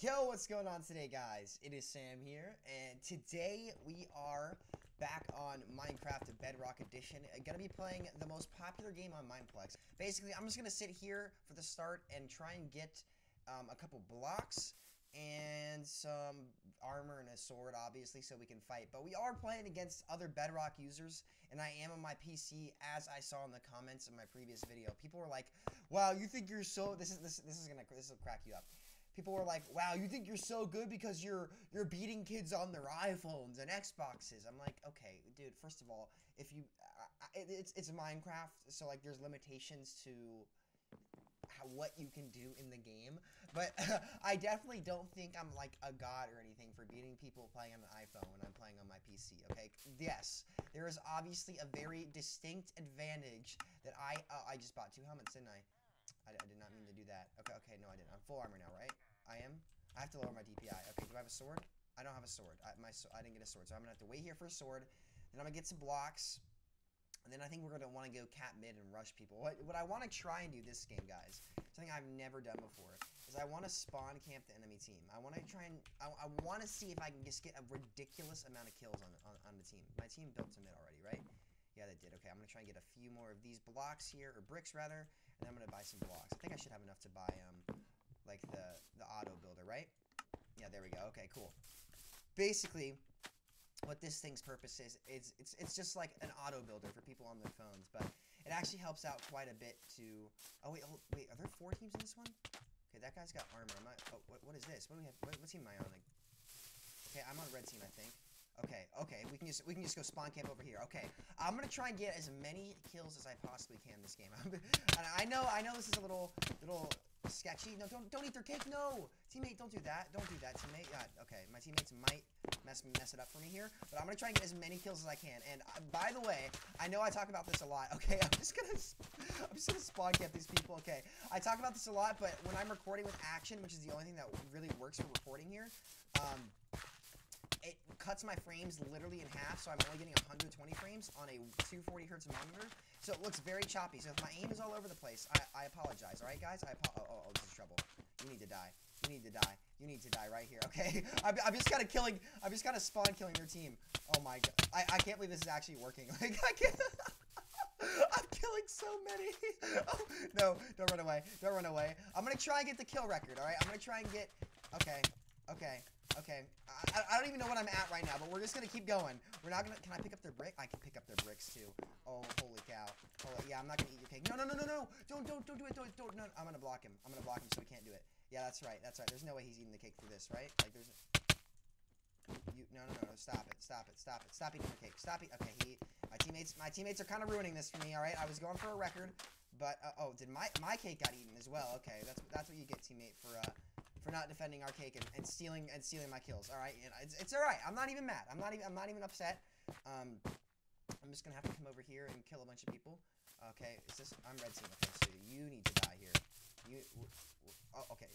Yo, what's going on today, guys? It is Sam here, and today we are back on Minecraft Bedrock Edition. I'm gonna be playing the most popular game on Mineplex. Basically, I'm just gonna sit here for the start and try and get a couple blocks and some armor and a sword, obviously, so we can fight. But we are playing against other Bedrock users, and I am on my PC, as I saw in the comments in my previous video. People were like, "Wow, you think you're so this will crack you up." People were like, "Wow, you think you're so good because you're beating kids on their iPhones and Xboxes." I'm like, "Okay, dude. First of all, if you, it's Minecraft, so like there's limitations to what you can do in the game." But I definitely don't think I'm like a god or anything for beating people playing on an iPhone when I'm playing on my PC. Okay, yes, there is obviously a very distinct advantage that I just bought two helmets, didn't I? I did not mean to do that. Okay, no, I didn't. I'm full armor now, right? I am. I have to lower my DPI. Okay, do I have a sword? I don't have a sword. I didn't get a sword, so I'm gonna have to wait here for a sword. Then I'm gonna get some blocks, and then I think we're gonna want to go cap mid and rush people. What I want to try and do this game, guys, something I've never done before, is I want to spawn camp the enemy team. I want to try and I want to see if I can just get a ridiculous amount of kills on the team. My team built to mid already, right? Yeah, they did. Okay, I'm gonna try and get a few more of these blocks here, or bricks rather, and then I'm gonna buy some blocks. I think I should have enough to buy like the auto builder, right? Yeah, there we go. Okay, cool. Basically, what this thing's purpose is, it's just like an auto builder for people on their phones, but it actually helps out quite a bit to. Oh wait, hold, wait, are there four teams in this one? Okay, that guy's got armor. I'm not. Oh, what is this? What do we have? What team am I on? Like, okay, I'm on red team, I think. Okay, we can just go spawn camp over here. Okay, I'm gonna try and get as many kills as I possibly can this game. I know this is a little sketchy. No, don't eat their cake. No, teammate, don't do that. Don't do that, teammate. God, okay, my teammates might mess it up for me here, but I'm gonna try and get as many kills as I can. And by the way, I know I talk about this a lot. Okay, I'm just gonna spawn camp these people. Okay, I talk about this a lot, but when I'm recording with action, which is the only thing that really works for recording here, it cuts my frames literally in half, so I'm only getting 120 frames on a 240 hertz monitor, so it looks very choppy. So if my aim is all over the place, I apologize. All right, guys, oh, this is trouble. You need to die. You need to die. You need to die right here. Okay, I'm just kind of spawn killing your team. Oh my god, I can't believe this is actually working. Like I can't. I'm killing so many. Oh, no, don't run away. Don't run away. I'm gonna try and get the kill record. All right, I'm gonna try and get. Okay. I don't even know what I'm at right now, but we're just gonna keep going. We're not gonna. Can I pick up their brick? I can pick up their bricks too. Oh, holy cow! Holy, yeah, I'm not gonna eat your cake. No! Don't do it! Don't! No! I'm gonna block him. I'm gonna block him so he can't do it. Yeah, that's right. There's no way he's eating the cake through this, right? Like there's. No! Stop it! Stop eating your cake! Stop it! Okay, my teammates are kind of ruining this for me. All right, I was going for a record, but oh, did my cake got eaten as well? Okay, that's what you get, teammate, for not defending our cake and stealing my kills. All right, and it's all right. I'm not even mad. I'm not even upset. I'm just gonna have to come over here and kill a bunch of people. Okay, is this? I'm red team. Okay, so you need to die here. You. Oh, okay.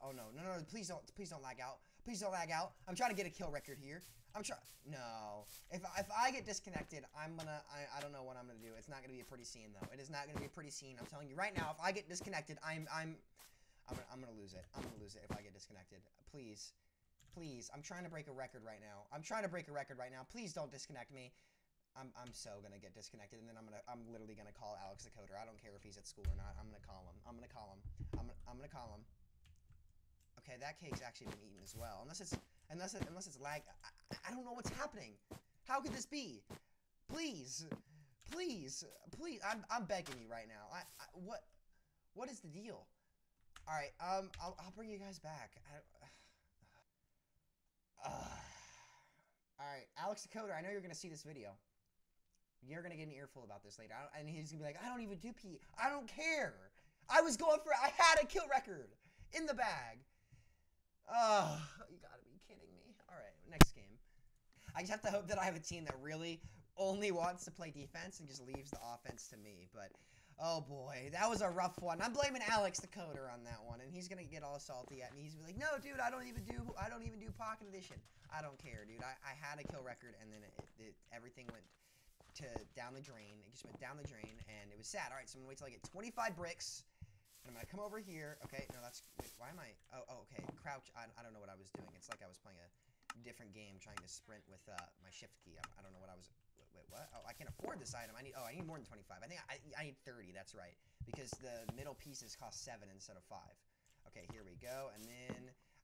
Oh no. Please don't lag out. Please don't lag out. I'm trying to get a kill record here. No. If I get disconnected, I don't know what I'm gonna do. It's not gonna be a pretty scene though. It is not gonna be a pretty scene. I'm telling you right now. If I get disconnected, I'm gonna lose it. I'm gonna lose it if I get disconnected. Please. I'm trying to break a record right now. Please don't disconnect me. I'm so gonna get disconnected, and then I'm literally gonna call Alex the coder. I don't care if he's at school or not. I'm gonna call him. Okay, that cake's actually been eaten as well. Unless it's lag. I don't know what's happening. How could this be? Please. I'm begging you right now. What is the deal? All right, I'll bring you guys back. All right, Alex the coder, I know you're gonna see this video. You're gonna get an earful about this later, and he's gonna be like, "I don't even do P. I don't care. I had a kill record in the bag." Oh, you gotta be kidding me! All right, next game. I just have to hope that I have a team that really only wants to play defense and just leaves the offense to me, but. Oh boy, that was a rough one. I'm blaming Alex the coder on that one, and he's gonna get all salty at me. He's gonna be like, "No, dude, I don't even do Pocket Edition. I don't care, dude. I had a kill record, and then everything went down the drain. It just went down the drain, and it was sad." All right, so I'm gonna wait till I get 25 bricks, And I'm gonna come over here. Okay, no, that's... Wait, why am I... Oh, okay. Crouch. I don't know what I was doing. It's like I was playing a different game trying to sprint with my shift key. I don't know what I was... Wait, what? Oh, I can't afford this item. I need more than 25. I think I need 30. That's right. Because the middle pieces cost 7 instead of 5. Okay, here we go. And then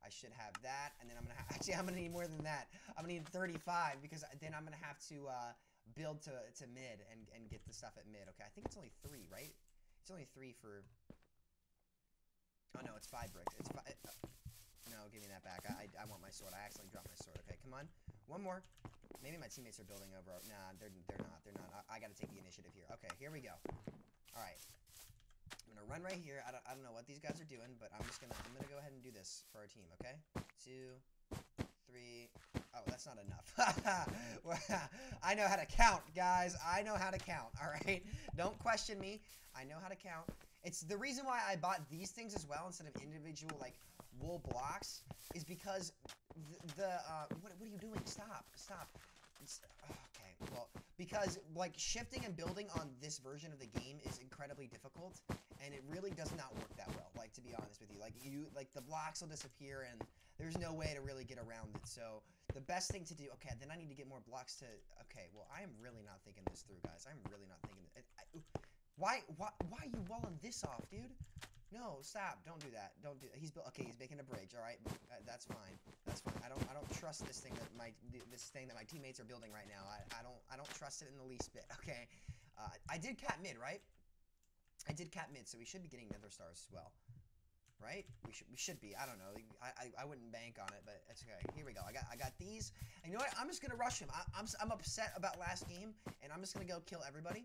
I should have that. And then I'm going to have... Actually, I'm going to need more than that. I'm going to need 35 because then I'm going to have to build to mid and get the stuff at mid. Okay, I think it's only 3, right? It's only 3 for... Oh, no, it's 5 bricks. It's 5... No, give me that back. I want my sword. I accidentally dropped my sword. Okay, come on. One more. Maybe my teammates are building over... Nah, they're not. They're not. I got to take the initiative here. Okay, here we go. All right. I'm going to run right here. I don't know what these guys are doing, but I'm just going to... I'm going to go ahead and do this for our team, okay? 2, 3... Oh, that's not enough. I know how to count, guys. I know how to count, all right? Don't question me. I know how to count. It's the reason why I bought these things as well instead of individual, like, wool blocks is because what are you doing? Stop. Okay, well, because, like, shifting and building on this version of the game is incredibly difficult, and it really does not work that well, like, to be honest with you. Like, the blocks will disappear, and there's no way to really get around it, so the best thing to do... Okay, then I need to get more blocks to... Okay, well, I am really not thinking this through, guys. I'm really not thinking... Why are you walling this off, dude? No, stop. Don't do that. Don't do... Okay, he's making a bridge. All right, that's fine. That's fine. I don't trust this thing that my teammates are building right now. I don't trust it in the least bit. Okay, I did cap mid, right? I did cap mid, so we should be getting nether stars as well, right? We should be. I don't know. I wouldn't bank on it, but it's okay. Here we go. I got these. And you know what? I'm just gonna rush him. I'm upset about last game, and I'm just gonna go kill everybody.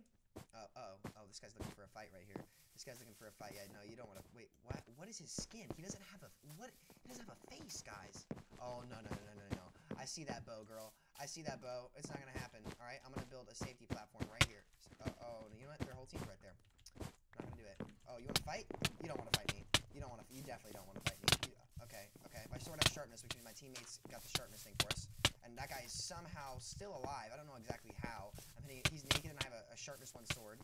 Oh, this guy's looking for a fight right here. This guy's looking for a fight. Yeah, no, you don't want to... Wait, what? What is his skin? He doesn't have a... What? He doesn't have a face, guys. Oh, no. I see that bow, girl. I see that bow. It's not going to happen. All right, I'm going to build a safety platform right here. Oh, you know what? Their whole team's right there. Not going to do it. Oh, you want to fight? You don't want to fight me. You definitely don't want to fight me. Okay. My sword has sharpness, which means my teammates got the sharpness thing for us. And that guy is somehow still alive. I don't know exactly how. I'm hitting... He's naked, and I have a sharpness 1 sword.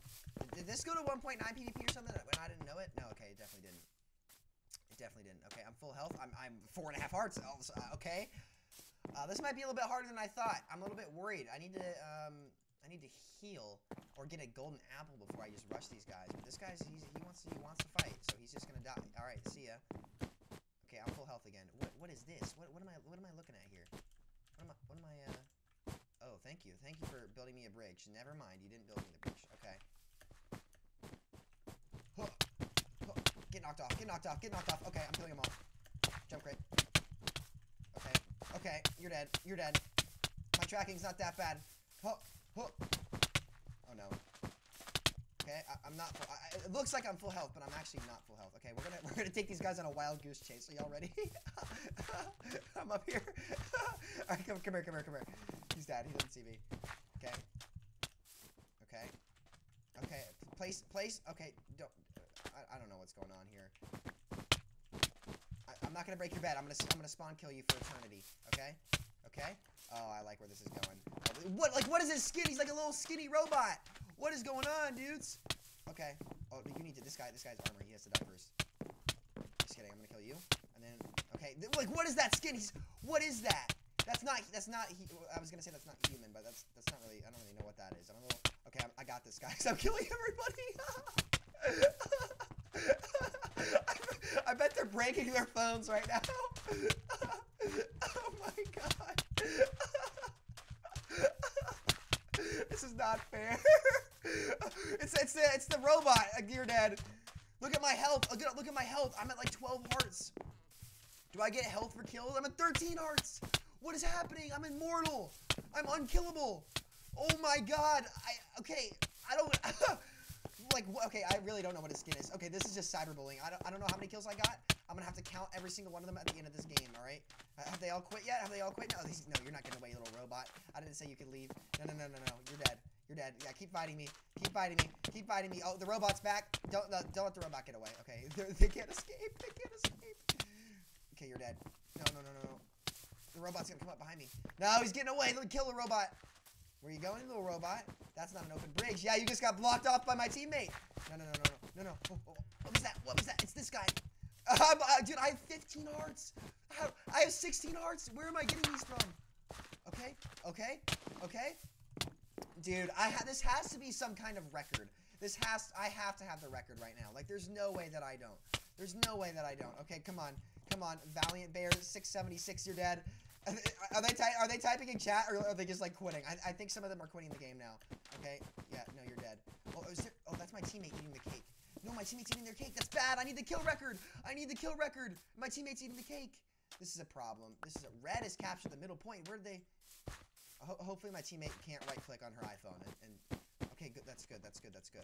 Did this go to 1.9 PvP or something when I didn't know it? No, okay, it definitely didn't. Okay, I'm full health. I'm 4.5 hearts. Okay. This might be a little bit harder than I thought. I'm a little bit worried. I need to heal or get a golden apple before I just rush these guys. But this guy's... He wants to fight, so he's just gonna die. All right, see ya. Okay, I'm full health again. What is this? What am I looking at here? What am I Oh, thank you for building me a bridge. Never mind, you didn't build me the bridge. Okay. Get knocked off. Okay, I'm killing them all. Jump crit. Okay, you're dead. My tracking's not that bad. Oh no. Okay, it looks like I'm full health, but I'm actually not full health. Okay, we're gonna take these guys on a wild goose chase. Are y'all ready? I'm up here. All right, come here. He's dead. He doesn't see me. Okay. Place. Okay, don't. I don't know what's going on here. I'm not gonna break your bed. I'm gonna spawn kill you for eternity. Okay. Oh, I like where this is going. What is his skin? He's like a little skinny robot. What is going on, dudes? Okay. Oh, you need to... This guy's armor. He has to die first. Just kidding. I'm gonna kill you. And then... Okay. What is that skin? What is that? That's not... I was gonna say that's not human, but that's not really... I don't really know what that is. I'm a little... Okay, I got this, guys. I'm killing everybody. I bet they're breaking their phones right now. Oh, my God. This is not fair. It's the robot. You're dead. Look at my health. Look at my health. I'm at like 12 hearts. Do I get health for kills? I'm at 13 hearts. What is happening? I'm immortal. I'm unkillable. Oh my god. I really don't know what his skin is. Okay, this is just cyberbullying. I don't know how many kills I got. I'm gonna have to count every single one of them at the end of this game, all right? Have they all quit yet? No, no, you're not getting away, little robot. I didn't say you could leave. No, you're dead. Yeah, keep fighting me. Oh, the robot's back. Don't let the robot get away. Okay, they can't escape. Okay, you're dead. No. The robot's gonna come up behind me. No, he's getting away. Kill the robot. Where you going, little robot? That's not an open bridge. Yeah, you just got blocked off by my teammate. No. Oh, What was that? What was that? It's this guy. Dude, I have 15 hearts. I have 16 hearts. Where am I getting these from? Okay, okay, okay. Dude, this has to be some kind of record. I have to have the record right now. Like, there's no way that I don't. There's no way that I don't. Okay, come on. Come on, Valiant Bear 676, you're dead. Are they typing in chat, or are they just, like, quitting? I think some of them are quitting the game now. Okay? Yeah, no, you're dead. Oh, that's my teammate eating the cake. No, my teammate's eating their cake. That's bad. I need the kill record. I need the kill record. My teammate's eating the cake. This is a problem. This is a... Red has captured the middle point. Where did they... Hopefully my teammate can't right-click on her iPhone and... Okay, good. That's good. That's good. That's good.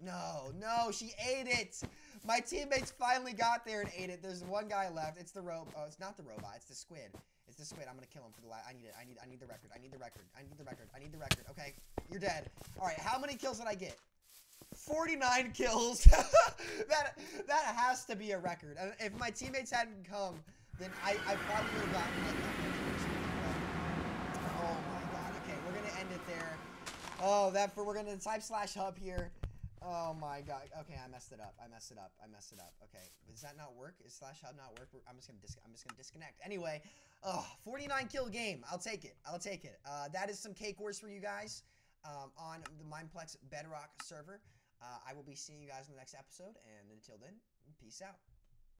No, no, she ate it. My teammates finally got there and ate it. There's one guy left. It's the robot. Oh, it's not the robot. It's the squid. It's the squid. I'm gonna kill him for the last. I need it. I need the record. I need the record. I need the record. I need the record. Okay, you're dead. All right, how many kills did I get? 49 kills. That has to be a record. If my teammates hadn't come, then I probably would have gotten like that. Oh my god. Okay, we're gonna end it there. Oh, we're gonna type /hub here. Oh my god. Okay, I messed it up. I messed it up. I messed it up. Okay, does that not work? Is /hub not work? I'm just gonna disconnect. Anyway, 49 kill game. I'll take it. I'll take it. That is some Cakewars for you guys on the Mineplex Bedrock server. I will be seeing you guys in the next episode, and until then, peace out.